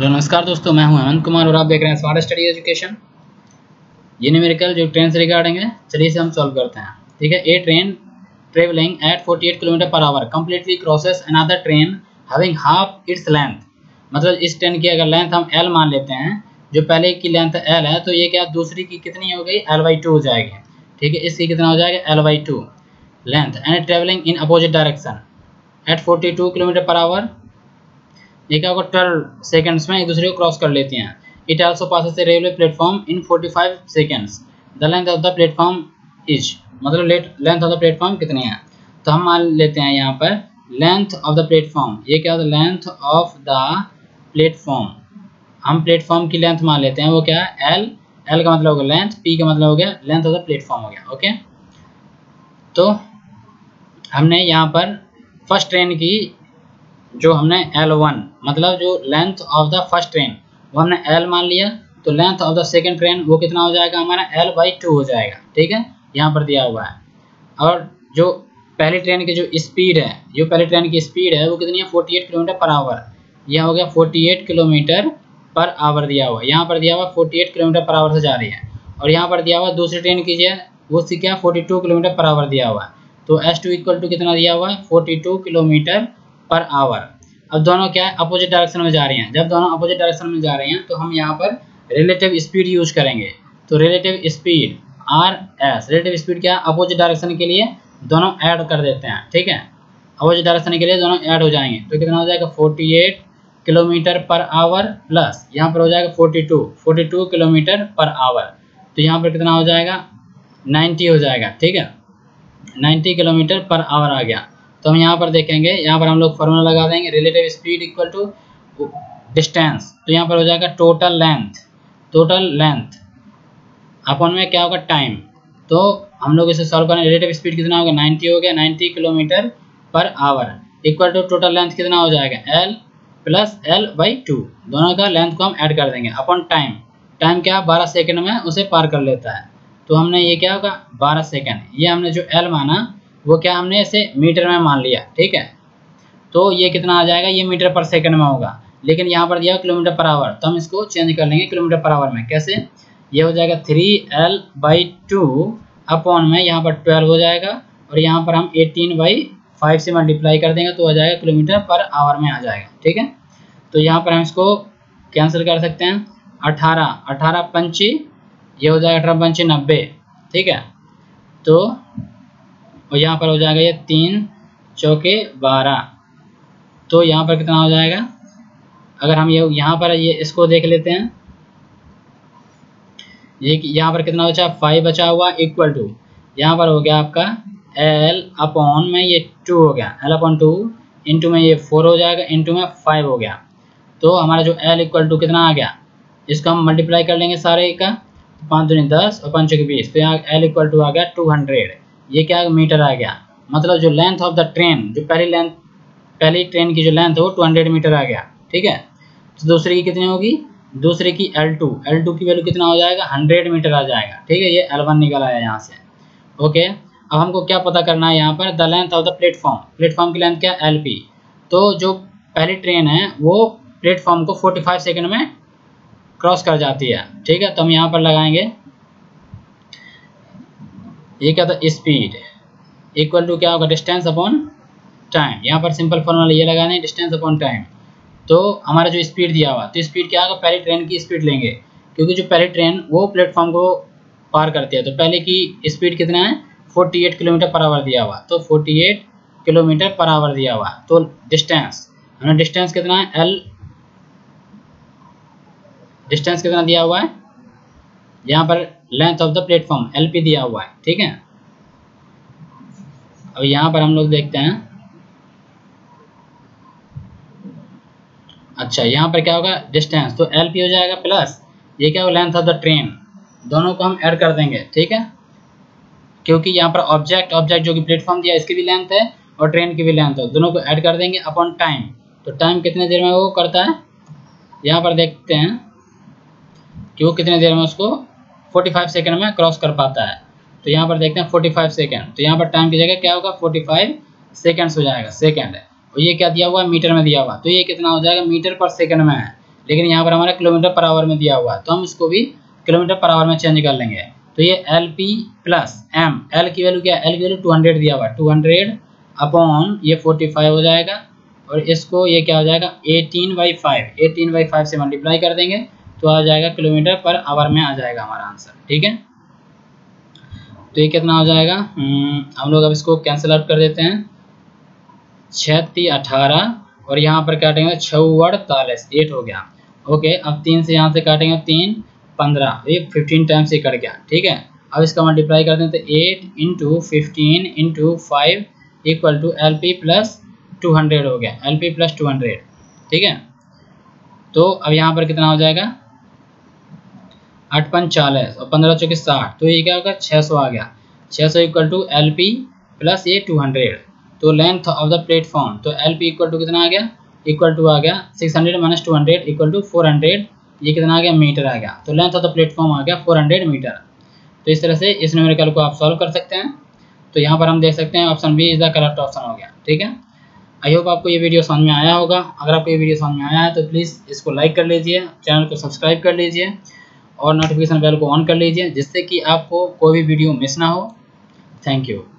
तो नमस्कार दोस्तों, मैं हूं हेमंत कुमार और आप देख रहे हैं स्मार्ट स्टडी एजुकेशन। ये न्यूमेरिकल जो ट्रेन से रिगार्डिंग है, चलिए इसे हम सॉल्व करते हैं। ठीक है, a train travelling at 48 kilometre per hour completely crosses another train having half its length. मतलब इस ट्रेन की अगर लेंथ हम एल मान लेते हैं, जो पहले की लेंथ एल है, तो ये क्या दूसरी की कितनी हो गई, L/2 हो जाएगी। ठीक है, इसकी कितना हो जाएगा L/2 length. And travelling in opposite direction at 42 kilometre per hour, ये क्या होगा 12 सेकेंड्स में एक दूसरे को क्रॉस कर लेती हैं। It also passes the railway platform in 45 seconds. The length of the platform is, मतलब लेंथ ऑफ द प्लेटफॉर्म कितनी है, तो हम मान लेते हैं यहाँ पर लेंथ ऑफ द प्लेटफॉर्म, ये क्या होता है लेंथ ऑफ द प्लेटफॉर्म। हम प्लेटफॉर्म की लेंथ मान लेते हैं, वो क्या है एल, एल का मतलब हो गया लेंथ, पी का मतलब हो गया लेंथ ऑफ द प्लेटफॉर्म हो गया। ओके, तो हमने यहाँ पर फर्स्ट ट्रेन की जो हमने L1 मतलब जो length of the first train वो हमने L मान लिया, तो length of the second train वो कितना हो जाएगा हमारा L/2 हो जाएगा। ठीक है, यहाँ पर दिया हुआ है। और जो पहली ट्रेन की जो स्पीड है, जो पहली ट्रेन की स्पीड है वो कितनी है 48 किलोमीटर पर आवर। यह हो गया 48 किलोमीटर पर आवर दिया हुआ, यहाँ पर दिया हुआ 48 किलोमीटर पर आवर से जा रही है। और यहाँ पर दिया हुआ दूसरी ट्रेन की जो है उससे क्या 42 किलोमीटर पर आवर दिया हुआ है, तो S2 = कितना दिया हुआ है 42 किलोमीटर पर आवर। अब दोनों क्या है अपोजिट डायरेक्शन में जा रही हैं। जब दोनों अपोजिट डायरेक्शन में जा रही हैं तो हम यहाँ पर रिलेटिव स्पीड यूज करेंगे। तो relative speed RS, relative speed क्या है अपोजिट डायरेक्शन के लिए दोनों ऐड कर देते हैं। ठीक है, अपोजिट डायरेक्शन के लिए दोनों ऐड हो जाएंगे, तो कितना हो जाएगा 48 किलोमीटर पर आवर प्लस यहाँ पर हो जाएगा 42 किलोमीटर पर आवर, तो यहाँ पर कितना हो जाएगा 90 हो जाएगा। ठीक है, 90 किलोमीटर पर आवर आ गया। तो हम यहाँ पर देखेंगे, यहाँ पर हम लोग फॉर्मूला लगा देंगे रिलेटिव स्पीड = डिस्टेंस, तो यहाँ पर हो जाएगा टोटल लेंथ, टोटल लेंथ अपन में क्या होगा टाइम। तो हम लोग इसे सॉल्व करें, रिलेटिव स्पीड कितना होगा 90 हो गया, 90 kilometre per our = total length कितना हो जाएगा L प्लस L/2, दोनों का लेंथ को हम ऐड कर देंगे अपन टाइम। टाइम क्या 12 सेकेंड में उसे पार कर लेता है, तो हमने ये क्या होगा 12 सेकेंड, ये हमने जो L माना वो क्या हमने इसे मीटर में मान लिया। ठीक है, तो ये कितना आ जाएगा, ये मीटर पर सेकंड में होगा, लेकिन यहाँ पर दिया किलोमीटर पर आवर, तो हम इसको चेंज कर लेंगे किलोमीटर पर आवर में। कैसे, ये हो जाएगा 3L/2 अपॉन में यहाँ पर 12 हो जाएगा, और यहाँ पर हम 18/5 से मल्टीप्लाई कर देंगे, तो हो जाएगा किलोमीटर पर आवर में आ जाएगा। ठीक है, तो यहाँ पर हम इसको कैंसिल कर सकते हैं, 18 पंची ये हो जाएगा 18 पंची 90। ठीक है, तो और यहाँ पर हो जाएगा ये 3 × 4 = 12, तो यहाँ पर कितना हो जाएगा, अगर हम ये यहाँ पर ये इसको देख लेते हैं, ये यहाँ पर कितना बचा 5 बचा हुआ = यहाँ पर हो गया आपका L अपॉन में ये 2 हो गया, L/2 इंटू में ये 4 हो जाएगा, इंटू में 5 हो गया, तो हमारा जो L = कितना आ गया, इसको हम मल्टीप्लाई कर लेंगे सारे का, 5×10 और 5×20, तो यहाँ L = आ गया 200। ये क्या मीटर आ गया, मतलब जो लेंथ ऑफ द ट्रेन, जो पहली ट्रेन की जो लेंथ है वो 200 मीटर आ गया। ठीक है, तो दूसरी की कितनी होगी, दूसरी की L2 की वैल्यू कितना हो जाएगा 100 मीटर आ जाएगा। ठीक है, ये L1 निकल आया यहाँ से। ओके, अब हमको क्या पता करना है यहाँ पर the length of the platform, platform की लेंथ क्या है LP, तो जो पहली ट्रेन है वो प्लेटफॉर्म को 45 सेकेंड में क्रॉस कर जाती है। ठीक है, तो हम यहाँ पर लगाएंगे ये क्या था स्पीड = क्या होगा डिस्टेंस अपॉन टाइम, यहाँ पर सिंपल फॉर्मूला ये लगाना है डिस्टेंस अपॉन टाइम। तो हमारा जो स्पीड दिया हुआ, तो स्पीड क्या होगा पहली ट्रेन की स्पीड लेंगे, क्योंकि जो पहली ट्रेन वो प्लेटफॉर्म को पार करती है, तो पहले की स्पीड कितना है 48 किलोमीटर पर आवर दिया हुआ, तो 48 किलोमीटर पर आवर दिया हुआ, तो डिस्टेंस हमें डिस्टेंस कितना है L, डिस्टेंस कितना दिया हुआ है यहाँ पर length of the platform LP दिया हुआ है। ठीक है, अब यहाँ पर हम लोग देखते हैं, अच्छा यहाँ पर क्या होगा डिस्टेंस, तो LP हो जाएगा प्लस ये क्या होगा लेंथ ऑफ द ट्रेन, दोनों को हम ऐड कर देंगे। ठीक है, क्योंकि यहाँ पर ऑब्जेक्ट जो कि प्लेटफॉर्म दिया इसकी भी लेंथ है और ट्रेन की भी लेंथ है, दोनों को ऐड कर देंगे अपॉन टाइम, तो टाइम कितने देर में वो करता है, यहाँ पर देखते हैं कि वो कितने देर में उसको 45 सेकंड में क्रॉस कर पाता है, तो यहाँ पर देखते हैं 45 सेकंड, तो यहाँ पर टाइम की जगह क्या होगा 45 सेकंड्स हो जाएगा, सेकंड है। और ये क्या दिया हुआ है मीटर में दिया हुआ, तो ये कितना हो जाएगा मीटर पर सेकंड में है, लेकिन यहाँ पर हमारा किलोमीटर पर आवर में दिया हुआ है, तो हम इसको भी किलोमीटर पर आवर में चेंज कर लेंगे। तो ये L P plus M, L की वैल्यू क्या है, एल की वैल्यू 200 दिया हुआ है, 200 अपॉन ये 45 हो जाएगा और इसको ये क्या हो जाएगा 18/5, 18/5 से मल्टीप्लाई कर देंगे तो आ जाएगा किलोमीटर पर आवर में आ जाएगा हमारा आंसर। ठीक है, तो ये कितना हो जाएगा, हम लोग अब इसको कैंसिल आउट कर देते हैं, 36 18 और यहाँ पर काटेंगे 46 8 हो गया। ओके, अब 3 से यहाँ से काटेंगे 3 15, ये 15 टाइम्स ये कट गया। ठीक है, अब इसका मल्टीप्लाई कर दें तो 8 × 15 × 5 equal to L P plus 200 हो गया, एल पी प्लस 200। ठीक है, तो अब यहाँ पर कितना हो जाएगा 8 5 40 और 15 4 60, तो ये क्या होगा 600 आ गया, 600 equal to L P plus ये 200। तो लेंथ ऑफ द प्लेटफॉर्म, तो एल पी इक्वल टू कितना आ गया, इक्वल टू आ गया 600 - 200 इक्वल टू 400, ये कितना आ गया मीटर आ गया। तो लेंथ ऑफ द प्लेटफॉर्म आ गया 400 मीटर। तो इस तरह से इस न्यूमेरिकल को आप सॉल्व कर सकते हैं। तो यहाँ पर हम देख सकते हैं option B is the correct option हो गया। ठीक है, आई होप आपको ये वीडियो समझ में आया होगा। अगर आपको ये वीडियो समझ में आया है तो प्लीज़ इसको लाइक कर लीजिए, चैनल को सब्सक्राइब कर लीजिए और नोटिफिकेशन बेल को ऑन कर लीजिए, जिससे कि आपको कोई भी वीडियो मिस ना हो। Thank you.